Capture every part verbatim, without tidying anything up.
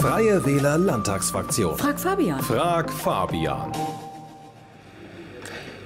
Freie Wähler Landtagsfraktion. Frag Fabian. Frag Fabian.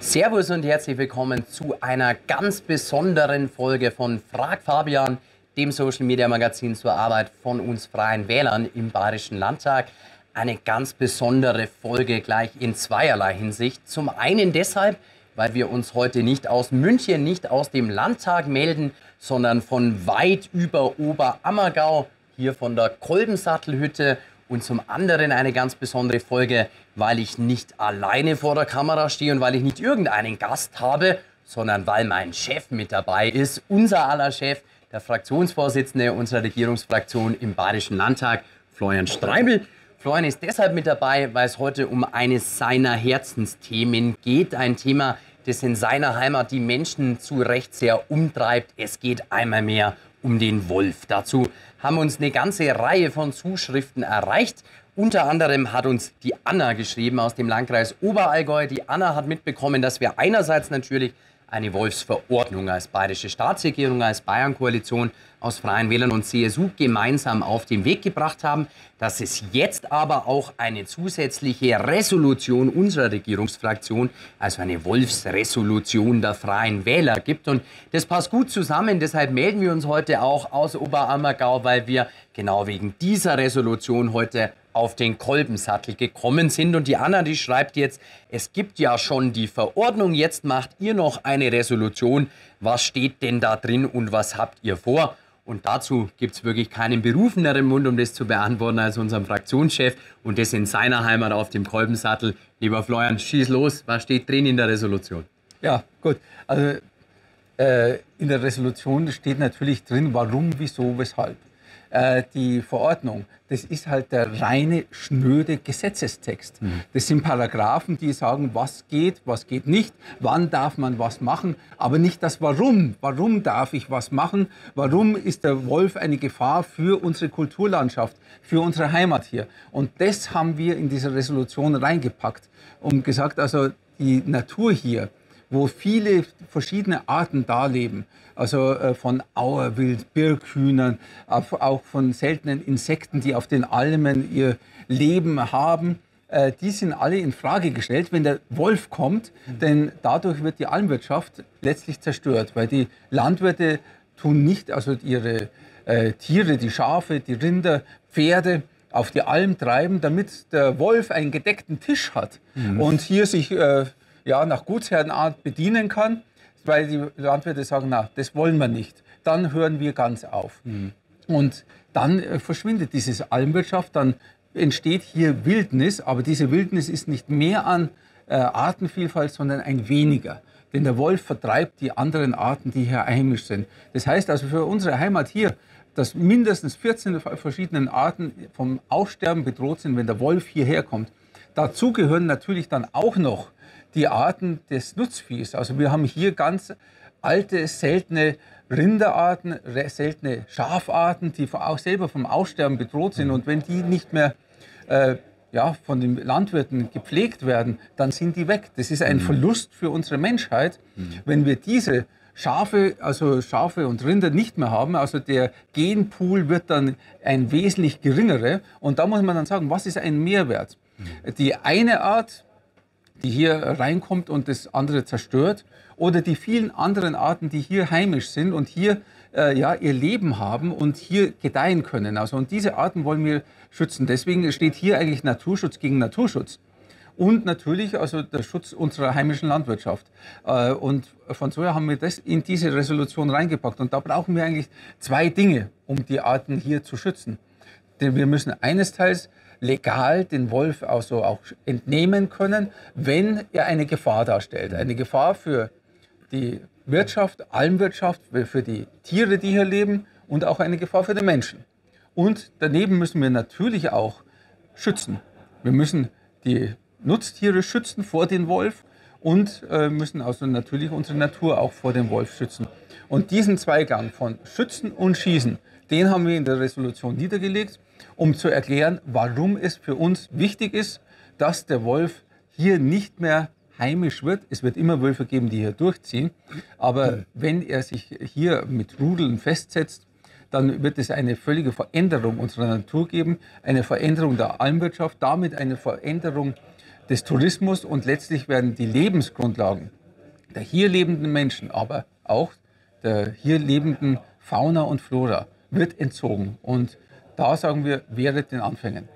Servus und herzlich willkommen zu einer ganz besonderen Folge von Frag Fabian, dem Social Media Magazin zur Arbeit von uns Freien Wählern im Bayerischen Landtag. Eine ganz besondere Folge gleich in zweierlei Hinsicht. Zum einen deshalb, weil wir uns heute nicht aus München, nicht aus dem Landtag melden, sondern von weit über Oberammergau, hier von der Kolbensattelhütte. Und zum anderen eine ganz besondere Folge, weil ich nicht alleine vor der Kamera stehe und weil ich nicht irgendeinen Gast habe, sondern weil mein Chef mit dabei ist, unser aller Chef, der Fraktionsvorsitzende unserer Regierungsfraktion im Bayerischen Landtag, Florian Streibel. Florian ist deshalb mit dabei, weil es heute um eines seiner Herzensthemen geht. Ein Thema, das in seiner Heimat die Menschen zu Recht sehr umtreibt. Es geht einmal mehr um den Wolf. Dazu haben uns eine ganze Reihe von Zuschriften erreicht. Unter anderem hat uns die Anna geschrieben aus dem Landkreis Oberallgäu. Die Anna hat mitbekommen, dass wir einerseits natürlich eine Wolfsverordnung als bayerische Staatsregierung, als Bayern-Koalition aus Freien Wählern und C S U gemeinsam auf den Weg gebracht haben, dass es jetzt aber auch eine zusätzliche Resolution unserer Regierungsfraktion, also eine Wolfsresolution der Freien Wähler gibt. Und das passt gut zusammen, deshalb melden wir uns heute auch aus Oberammergau, weil wir genau wegen dieser Resolution heute auf den Kolbensattel gekommen sind. Und die Anna, die schreibt jetzt, es gibt ja schon die Verordnung, jetzt macht ihr noch eine Resolution. Was steht denn da drin und was habt ihr vor? Und dazu gibt es wirklich keinen berufeneren Mund, um das zu beantworten, als unserem Fraktionschef und das in seiner Heimat auf dem Kolbensattel. Lieber Florian, schieß los, was steht drin in der Resolution? Ja, gut. Also äh, in der Resolution steht natürlich drin, warum, wieso, weshalb. Die Verordnung, das ist halt der reine, schnöde Gesetzestext. Mhm. Das sind Paragraphen, die sagen, was geht, was geht nicht, wann darf man was machen, aber nicht das Warum. Warum darf ich was machen? Warum ist der Wolf eine Gefahr für unsere Kulturlandschaft, für unsere Heimat hier? Und das haben wir in diese Resolution reingepackt und gesagt, also die Natur hier, wo viele verschiedene Arten da leben, also äh, von Auerwild, Birkhühnern, auch von seltenen Insekten, die auf den Almen ihr Leben haben, äh, die sind alle in Frage gestellt, wenn der Wolf kommt, mhm. denn dadurch wird die Almwirtschaft letztlich zerstört, weil die Landwirte tun nicht, also ihre äh, Tiere, die Schafe, die Rinder, Pferde, auf die Alm treiben, damit der Wolf einen gedeckten Tisch hat mhm. und hier sich äh, ja, nach Gutsherrenart bedienen kann, weil die Landwirte sagen, na, das wollen wir nicht. Dann hören wir ganz auf. Mhm. Und dann äh, verschwindet diese Almwirtschaft, dann entsteht hier Wildnis, aber diese Wildnis ist nicht mehr an äh, Artenvielfalt, sondern ein weniger. Denn der Wolf vertreibt die anderen Arten, die hier heimisch sind. Das heißt also für unsere Heimat hier, dass mindestens vierzehn verschiedenen Arten vom Aussterben bedroht sind, wenn der Wolf hierher kommt. Dazu gehören natürlich dann auch noch die Arten des Nutzviehs. Also wir haben hier ganz alte, seltene Rinderarten, seltene Schafarten, die auch selber vom Aussterben bedroht sind. Und wenn die nicht mehr äh, ja, von den Landwirten gepflegt werden, dann sind die weg. Das ist ein mhm. Verlust für unsere Menschheit, mhm. wenn wir diese Schafe, also Schafe und Rinder nicht mehr haben. Also der Genpool wird dann ein wesentlich geringerer. Und da muss man dann sagen, was ist ein Mehrwert? Mhm. Die eine Art, die hier reinkommt und das andere zerstört, oder die vielen anderen Arten, die hier heimisch sind und hier äh, ja, ihr Leben haben und hier gedeihen können. Also, und diese Arten wollen wir schützen. Deswegen steht hier eigentlich Naturschutz gegen Naturschutz. Und natürlich also der Schutz unserer heimischen Landwirtschaft. Äh, und von so her haben wir das in diese Resolution reingepackt. Und da brauchen wir eigentlich zwei Dinge, um die Arten hier zu schützen. Denn wir müssen eines Teils legal den Wolf also auch entnehmen können, wenn er eine Gefahr darstellt. Eine Gefahr für die Wirtschaft, Almwirtschaft, für die Tiere, die hier leben, und auch eine Gefahr für den Menschen. Und daneben müssen wir natürlich auch schützen. Wir müssen die Nutztiere schützen vor dem Wolf und müssen also natürlich unsere Natur auch vor dem Wolf schützen. Und diesen Zweigang von Schützen und Schießen, den haben wir in der Resolution niedergelegt, um zu erklären, warum es für uns wichtig ist, dass der Wolf hier nicht mehr heimisch wird. Es wird immer Wölfe geben, die hier durchziehen. Aber wenn er sich hier mit Rudeln festsetzt, dann wird es eine völlige Veränderung unserer Natur geben, eine Veränderung der Almwirtschaft, damit eine Veränderung des Tourismus und letztlich werden die Lebensgrundlagen der hier lebenden Menschen, aber auch der hier lebenden Fauna und Flora wird entzogen. Und da sagen wir, wehret den Anfängen.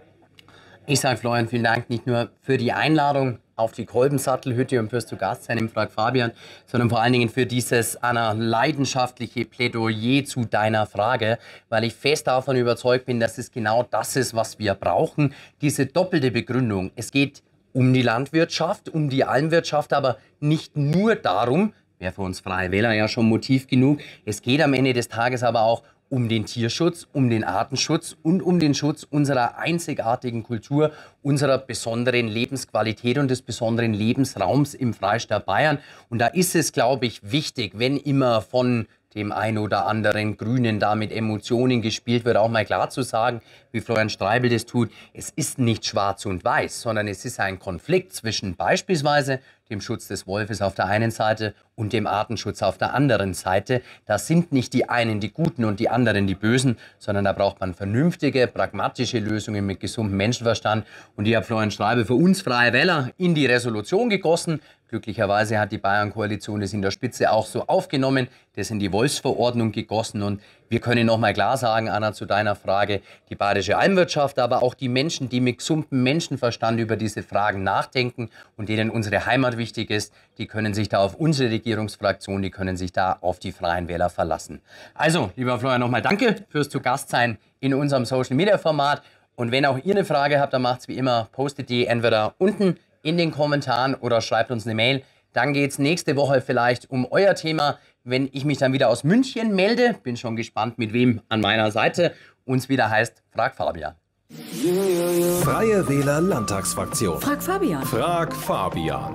Ich sage Florian, vielen Dank nicht nur für die Einladung auf die Kolbensattelhütte und fürs zu Gast sein im Frag Fabian, sondern vor allen Dingen für dieses Anna, leidenschaftliche Plädoyer zu deiner Frage, weil ich fest davon überzeugt bin, dass es genau das ist, was wir brauchen, diese doppelte Begründung. Es geht um die Landwirtschaft, um die Almwirtschaft, aber nicht nur darum, wäre für uns Freie Wähler ja schon Motiv genug, es geht am Ende des Tages aber auch um den Tierschutz, um den Artenschutz und um den Schutz unserer einzigartigen Kultur, unserer besonderen Lebensqualität und des besonderen Lebensraums im Freistaat Bayern. Und da ist es, glaube ich, wichtig, wenn immer von dem einen oder anderen Grünen da mit Emotionen gespielt wird, auch mal klar zu sagen, wie Florian Streibel das tut, es ist nicht schwarz und weiß, sondern es ist ein Konflikt zwischen beispielsweise dem Schutz des Wolfes auf der einen Seite und dem Artenschutz auf der anderen Seite. Da sind nicht die einen die Guten und die anderen die Bösen, sondern da braucht man vernünftige, pragmatische Lösungen mit gesundem Menschenverstand. Und die hat Florian Streibel für uns Freie Wähler in die Resolution gegossen. Glücklicherweise hat die Bayern-Koalition das in der Spitze auch so aufgenommen, das in die Wolfsverordnung gegossen. Und wir können noch mal klar sagen, Anna, zu deiner Frage, die bayerische Almwirtschaft, aber auch die Menschen, die mit gesundem Menschenverstand über diese Fragen nachdenken und denen unsere Heimat wichtig ist, die können sich da auf unsere Regierungsfraktion, die können sich da auf die Freien Wähler verlassen. Also, lieber Florian, nochmal danke fürs Zugastsein in unserem Social-Media-Format. Und wenn auch ihr eine Frage habt, dann macht's wie immer, postet die entweder unten in den Kommentaren oder schreibt uns eine Mail. Dann geht's nächste Woche vielleicht um euer Thema, wenn ich mich dann wieder aus München melde. Bin schon gespannt, mit wem an meiner Seite uns wieder heißt Frag Fabian. Freie Wähler Landtagsfraktion. Frag Fabian. Frag Fabian.